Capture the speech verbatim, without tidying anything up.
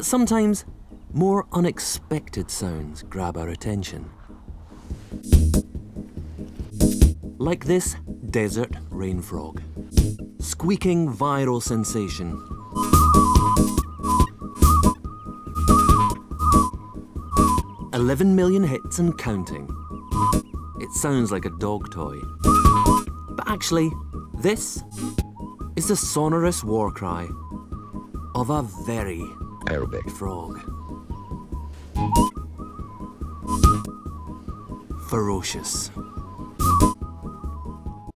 But sometimes, more unexpected sounds grab our attention. Like this desert rain frog. Squeaking viral sensation. eleven million hits and counting. It sounds like a dog toy. But actually, this is the sonorous war cry of a very Arabic frog. Ferocious.